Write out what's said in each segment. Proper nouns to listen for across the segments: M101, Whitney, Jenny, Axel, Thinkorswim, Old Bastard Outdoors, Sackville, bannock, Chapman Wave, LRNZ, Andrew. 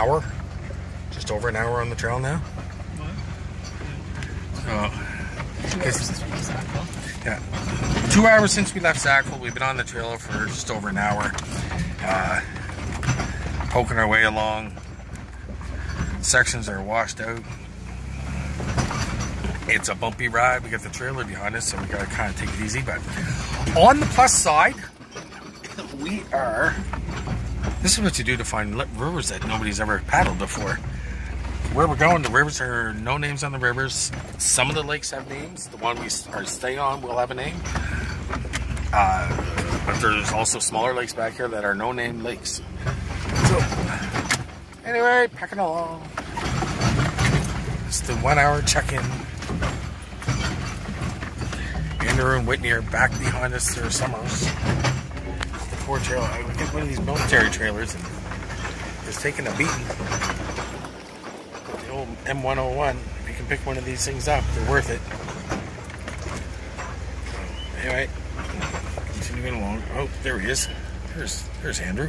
hour, just over an hour on the trail now. Two hours since we left Sackville. We've been on the trail for just over an hour, poking our way along. Sections are washed out. It's a bumpy ride. We got the trailer behind us, so we gotta kind of take it easy. But on the plus side, we are. This is what you do to find rivers that nobody's ever paddled before. Where we're going, the rivers are no names on the rivers. Some of the lakes have names. The one we are staying on will have a name. But there's also smaller lakes back here that are no name lakes. So, anyway, packing along. It's the 1 hour check-in. Andrew and Whitney are back behind us. They're summers. The poor trailer. I would get one of these military trailers and it's taking a beating. The old M101, you can pick one of these things up. They're worth it. Anyway, continuing along. Oh, there he is. There's Andrew.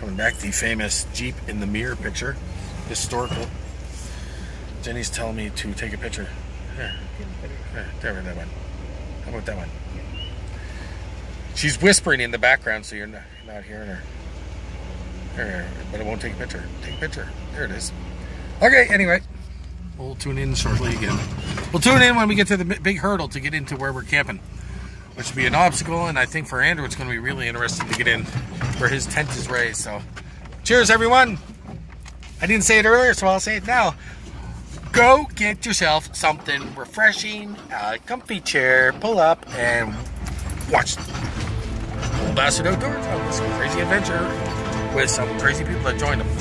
Coming back, the famous Jeep in the mirror picture. Historical. Jenny's telling me to take a picture. There. There we go, that one. How about that one? She's whispering in the background, so you're not hearing her. There, but it won't take a picture. Take a picture. There it is. Okay, anyway. We'll tune in shortly again. We'll tune in when we get to the big hurdle to get into where we're camping, which will be an obstacle, and I think for Andrew it's going to be really interesting to get in where his tent is raised. So, cheers, everyone. I didn't say it earlier, so I'll say it now. Go get yourself something refreshing, a comfy chair, pull up, and watch Old Bastard Outdoors on this crazy adventure with some crazy people that joined them.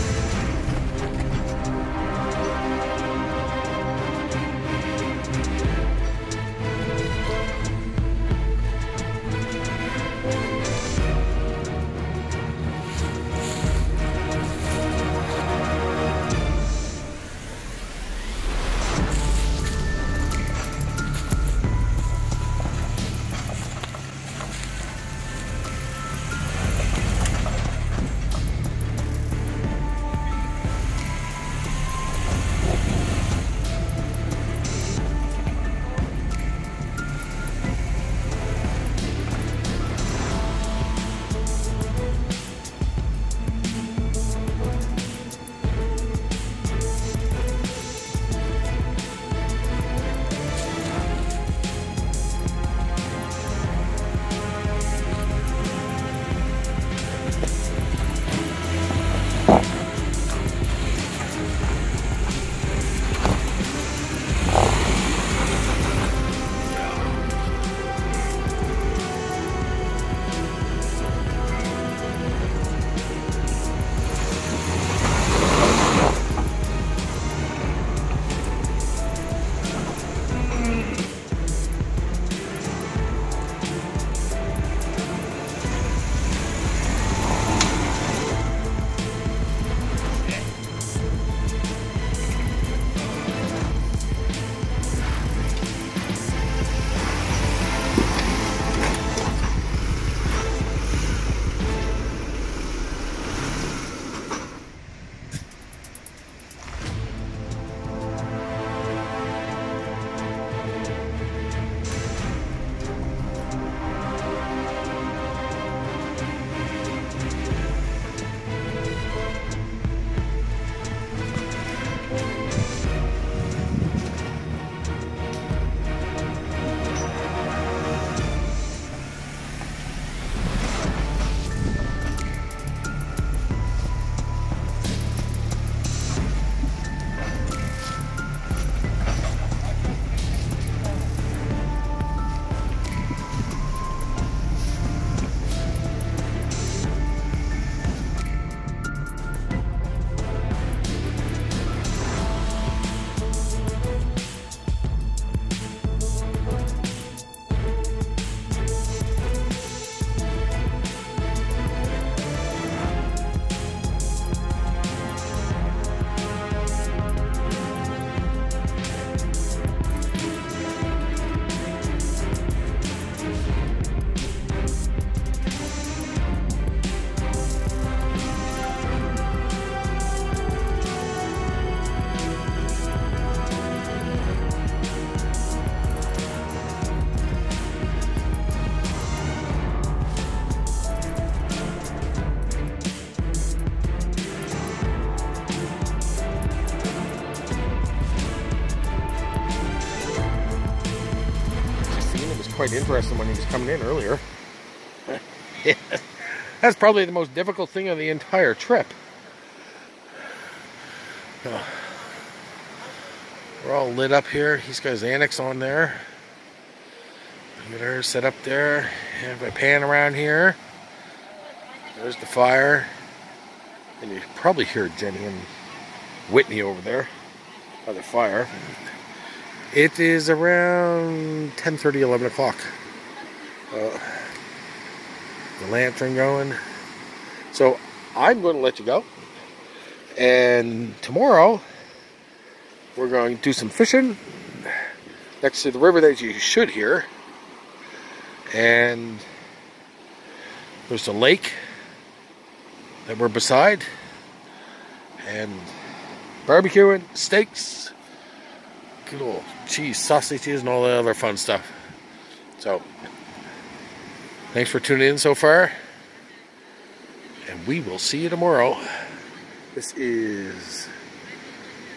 quite interesting when he was coming in earlier. Yeah. That's probably the most difficult thing of the entire trip. We're all lit up here. He's got his annex on there. Computer set up there. And if I pan around here, there's the fire. And you can probably hear Jenny and Whitney over there by the fire. It is around 10:30, 11 o'clock. The lantern going. So I'm going to let you go. And tomorrow we're going to do some fishing next to the river that you should hear. And there's a lake that we're beside. And barbecuing, steaks, good old cheese sausages, and all that other fun stuff. So thanks for tuning in so far, and we will see you tomorrow. This is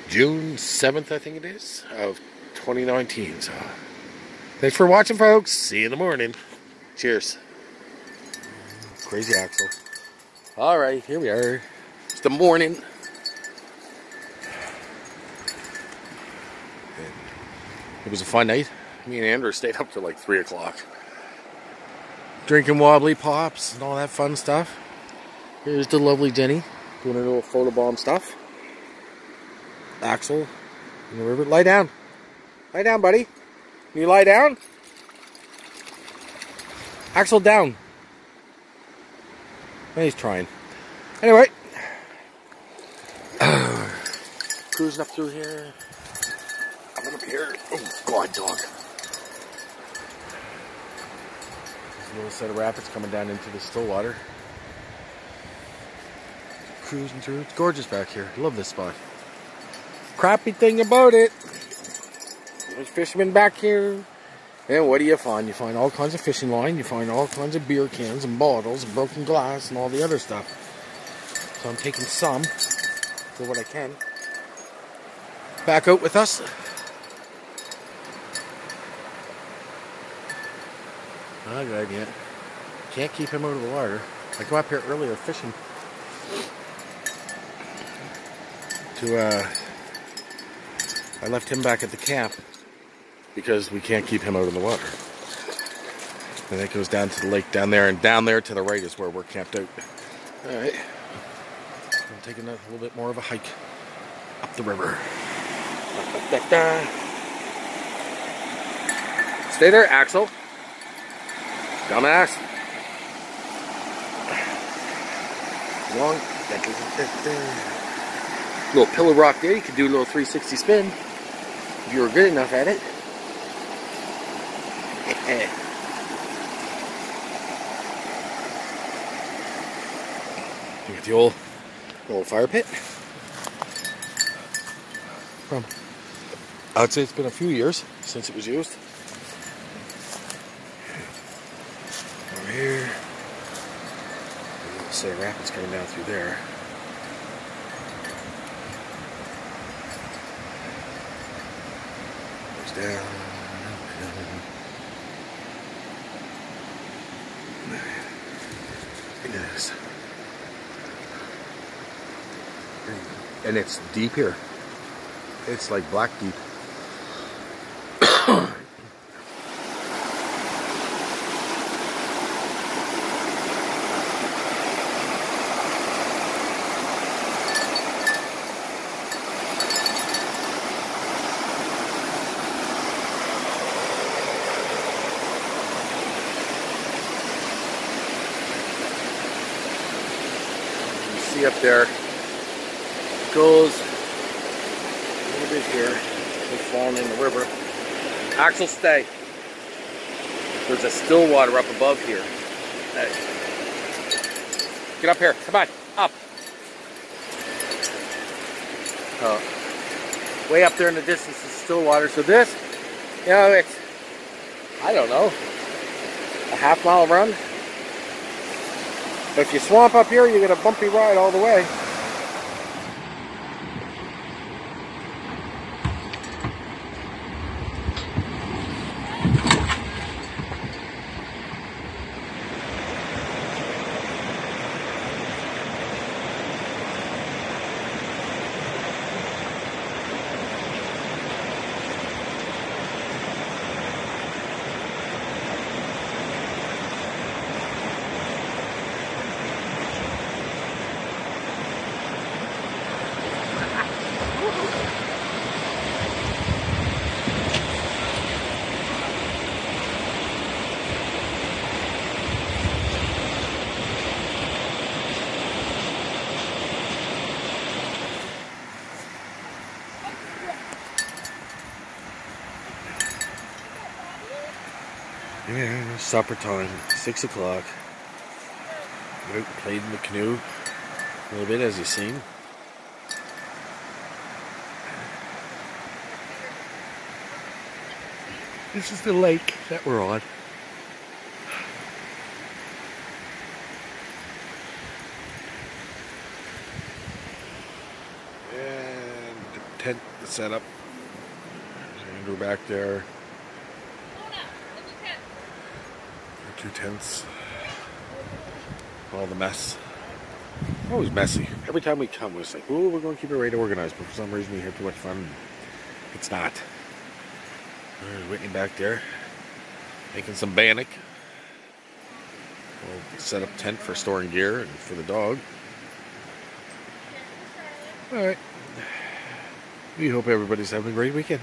June 7th, I think it is, of 2019. So thanks for watching, folks. See you in the morning. Cheers. Crazy Axel. All right, here we are. It's the morning. It was a fun night. Me and Andrew stayed up till like 3 o'clock. Drinking wobbly pops and all that fun stuff. Here's the lovely Jenny doing her little photobomb stuff. Axel in the river. Lie down. Lie down, buddy. Can you lie down? Axel, down. He's trying. Anyway. Cruising up through here. Coming up here. Oh, God, dog. There's a little set of rapids coming down into the still water. Cruising through. It's gorgeous back here. Love this spot. Crappy thing about it, there's fishermen back here. And what do you find? You find all kinds of fishing line. You find all kinds of beer cans and bottles and broken glass and all the other stuff. So I'm taking some for what I can. Back out with us. Not a good idea. Can't keep him out of the water. I come up here earlier fishing to I left him back at the camp because we can't keep him out of the water. And that goes down to the lake down there, and down there to the right is where we're camped out. Alright. I'm taking a little bit more of a hike up the river. Stay there, Axel. Dumbass. Long. Little pillow rock there. You could do a little 360 spin if you were good enough at it. You get the old fire pit. From I'd say it's been a few years since it was used. Over here, say rapids coming down through there. Down. Look at this. And it's deep here. It's like black deep. Up there it goes a little bit here. It's falling in the river. Axel, stay. There's a still water up above here. Hey. Get up here. Come on. Up. Oh. Way up there in the distance is still water. So this, you know, it's, I don't know, a half-mile run. But if you swamp up here, you get a bumpy ride all the way. Yeah, supper time, 6 o'clock. Out played in the canoe a little bit, as you've seen. This is the lake that we're on. And the tent is set up. There's Andrew back there. Two tents. All the mess. Always messy. Every time we come, we're just like, oh, we're going to keep it right organized, but for some reason we have too much fun. It's not. There's Whitney back there making some bannock. We'll set up tent for storing gear and for the dog. Alright. We hope everybody's having a great weekend.